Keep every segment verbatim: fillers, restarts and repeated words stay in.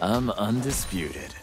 I'm undisputed.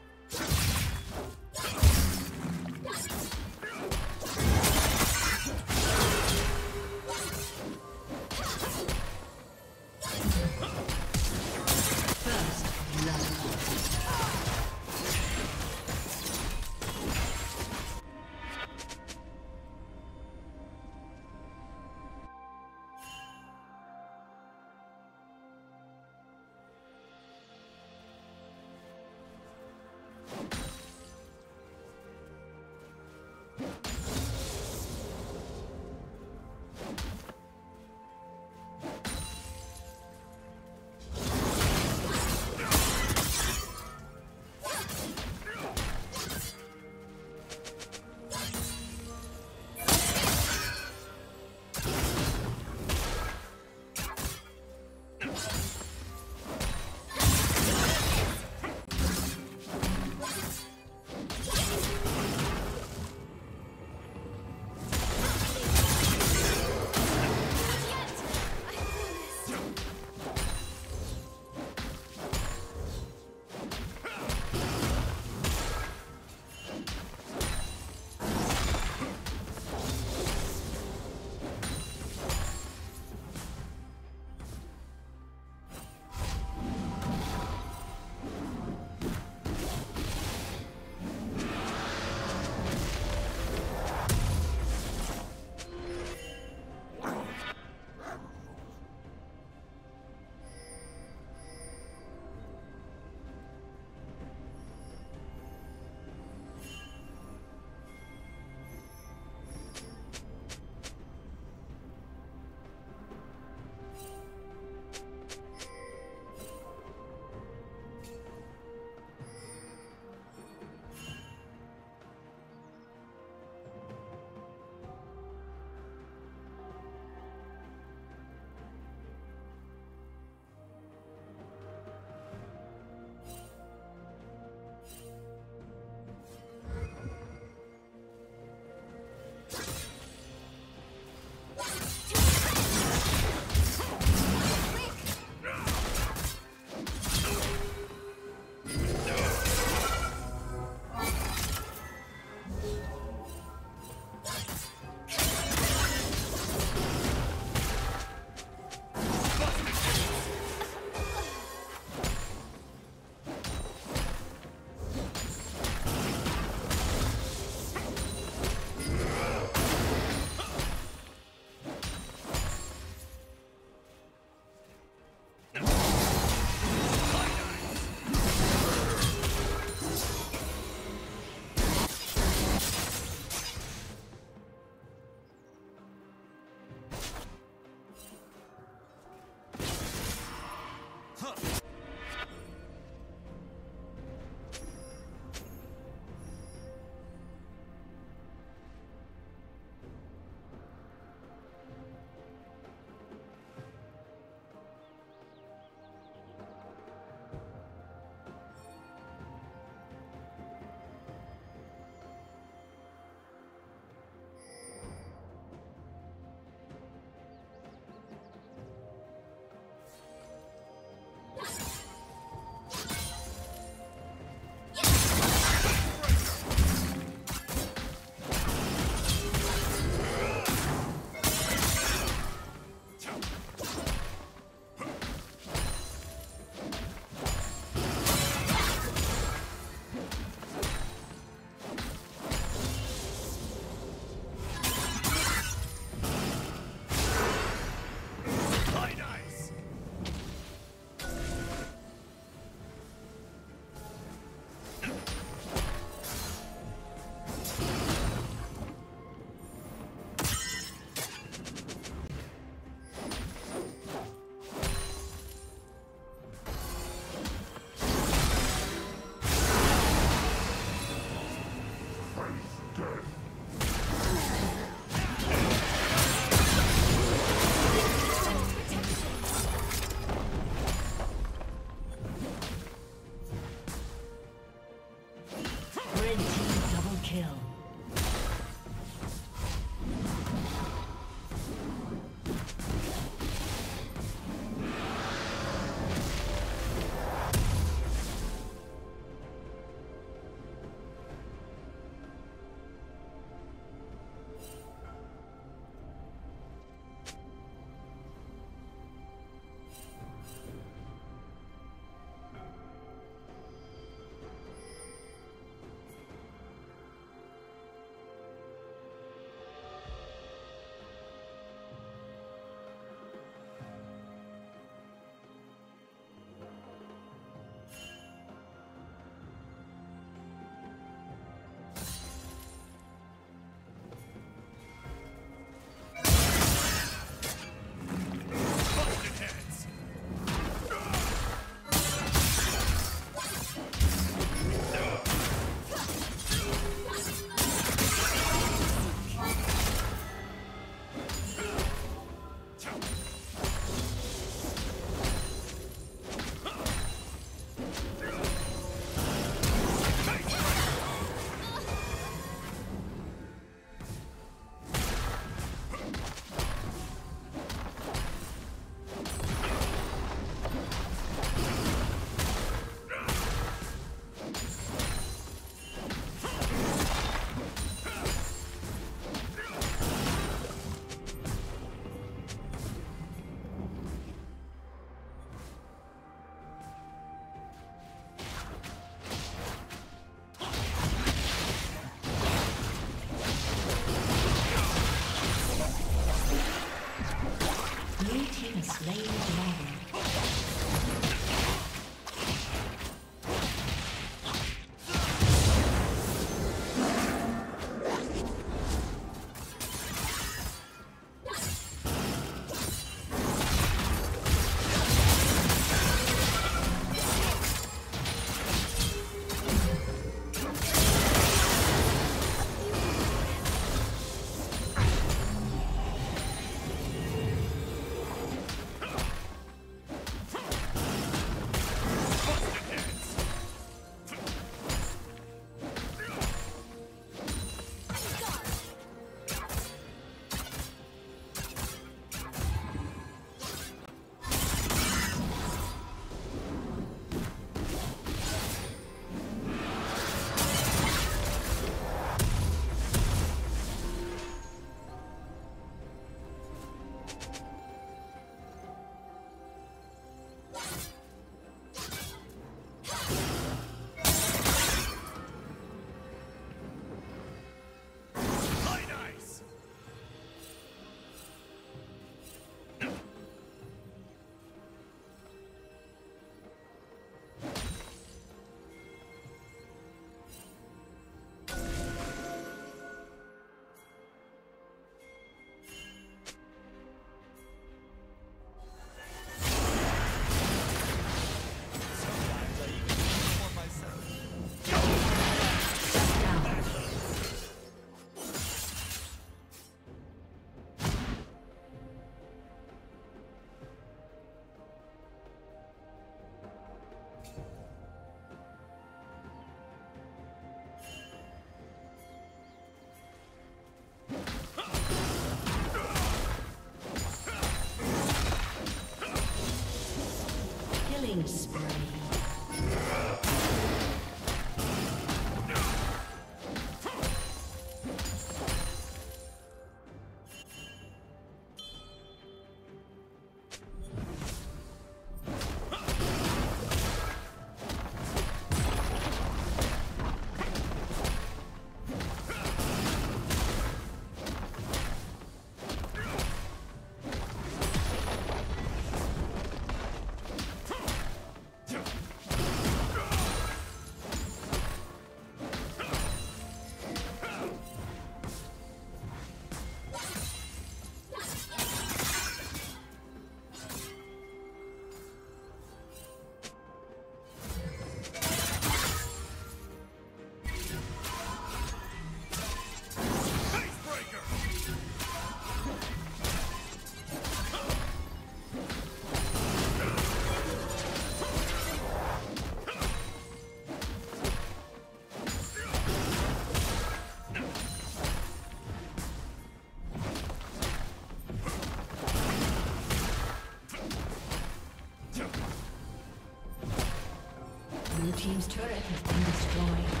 team's turret has been destroyed.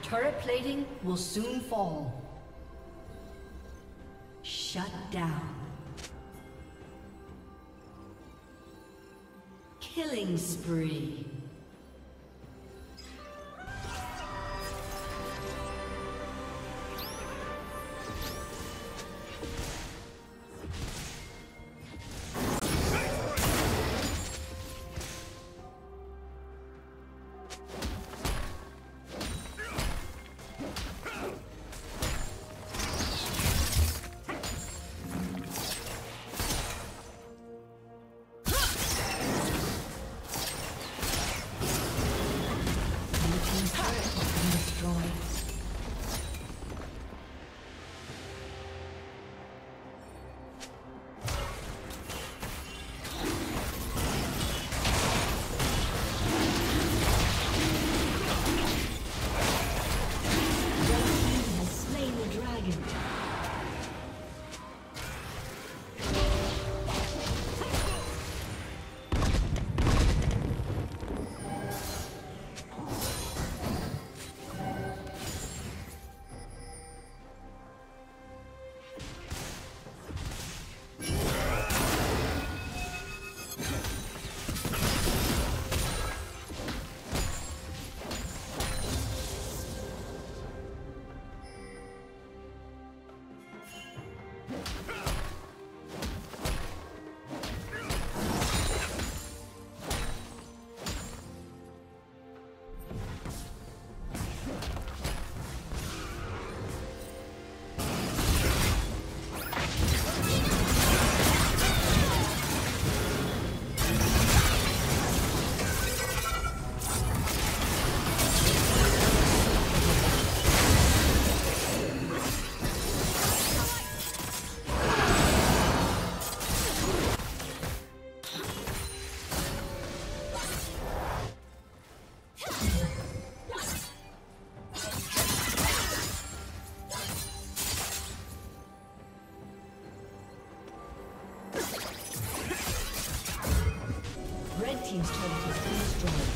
Turret plating will soon fall. Shut down. Killing spree. Team's turret has been destroyed.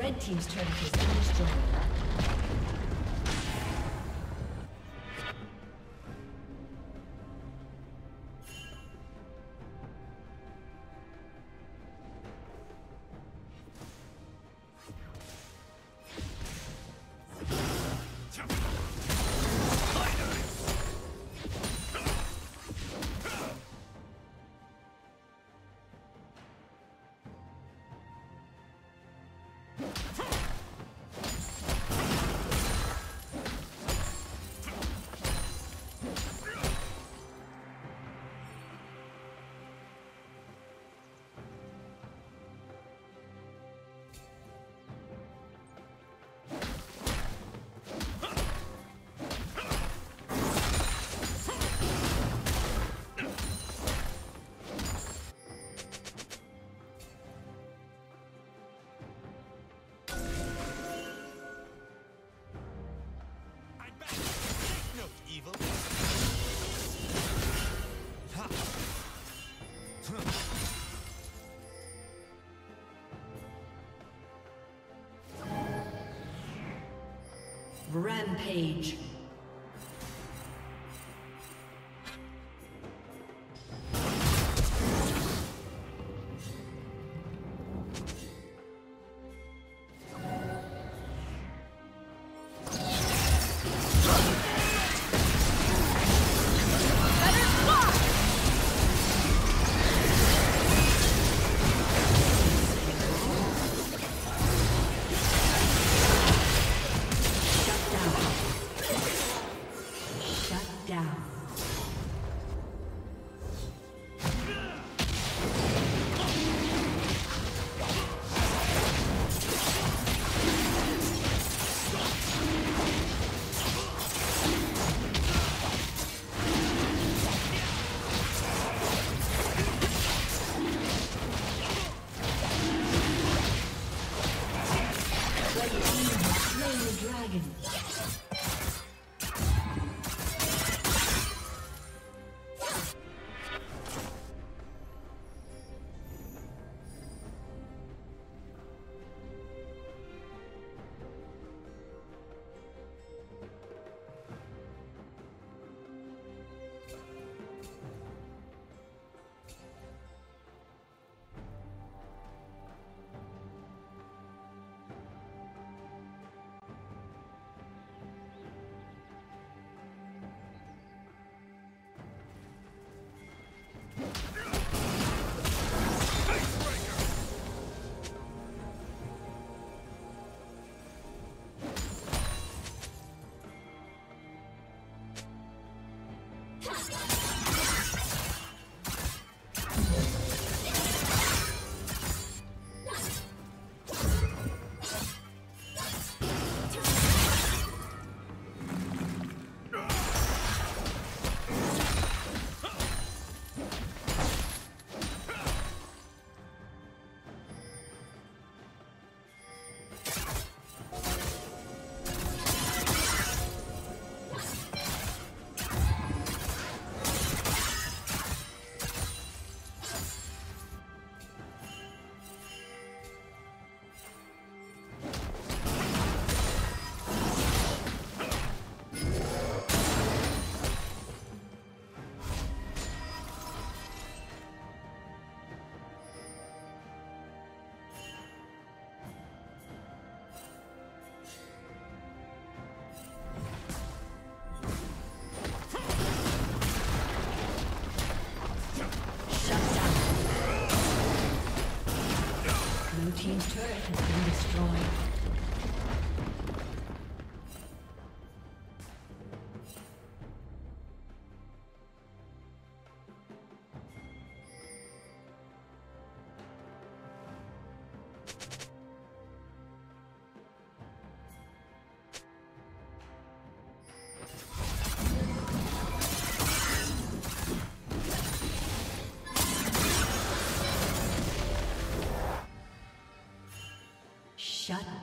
Red team's turret has been destroyed. Rampage. Team's turret has been destroyed. Shut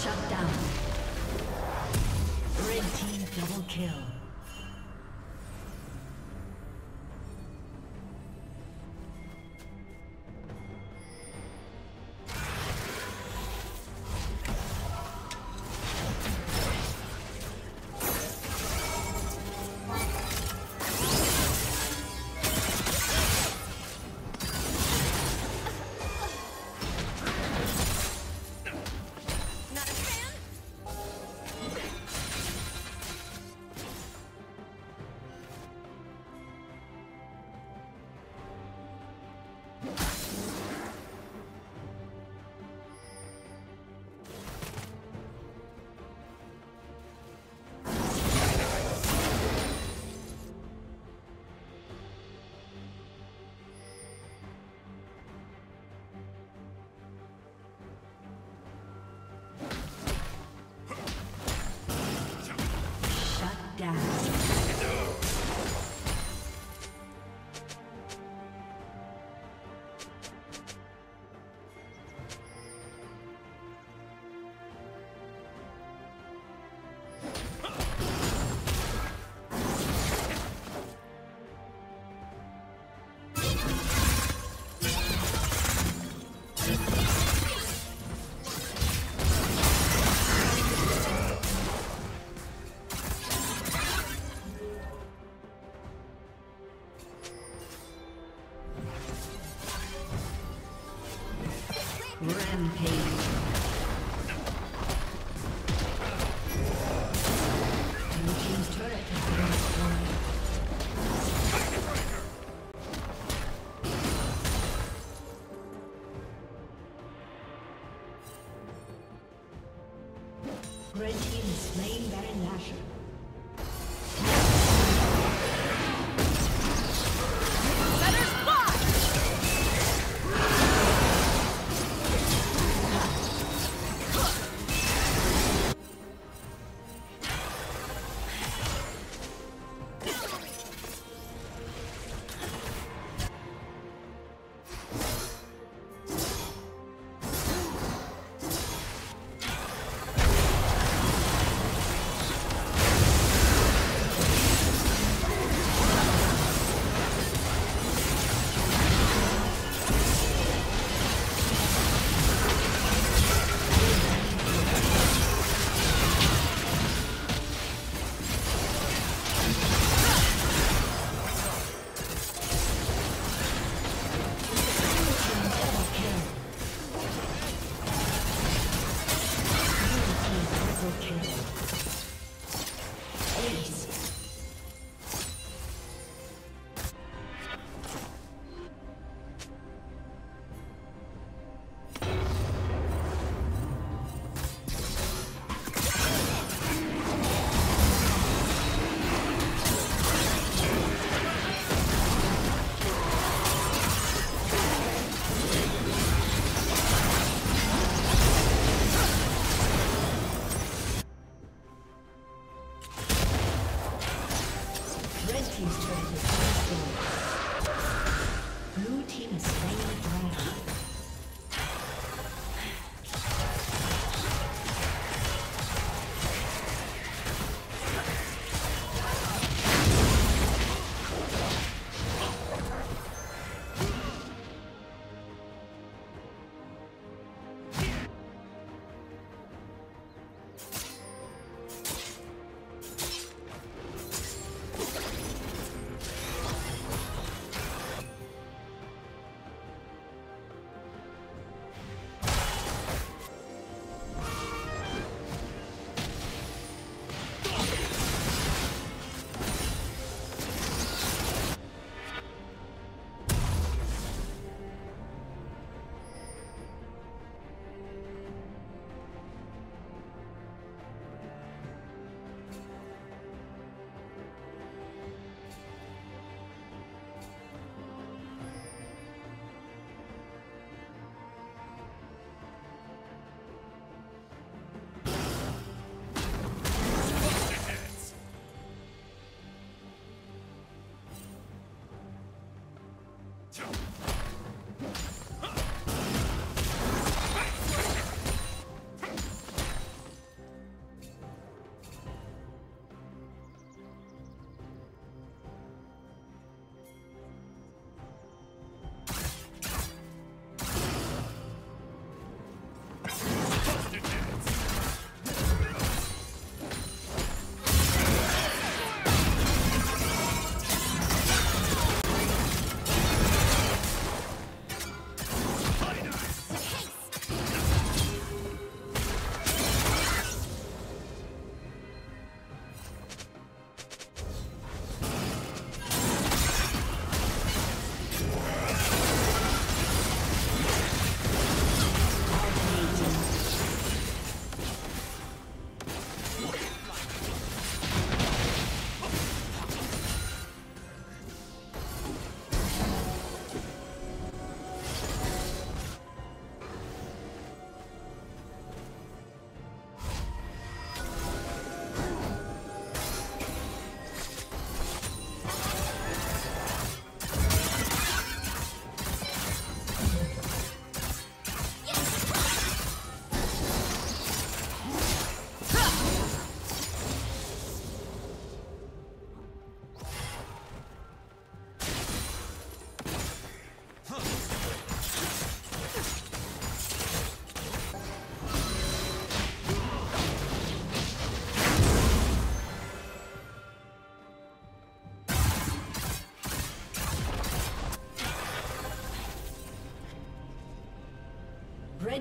Shut down. Red team double kill. down. Red team is slain Baron Nashor.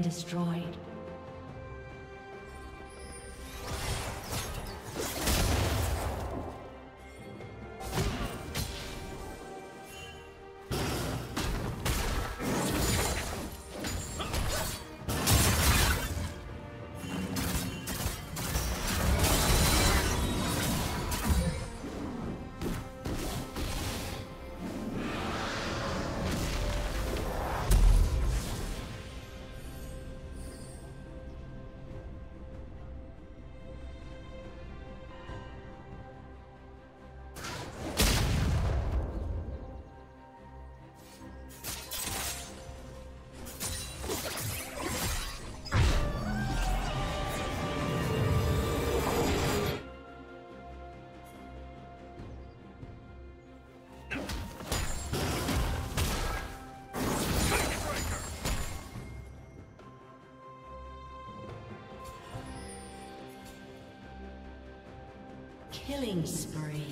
Destroyed. Killing spree.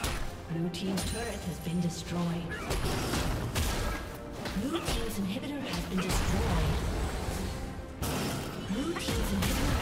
Blue team's inhibitor has been destroyed. Blue team's inhibitor.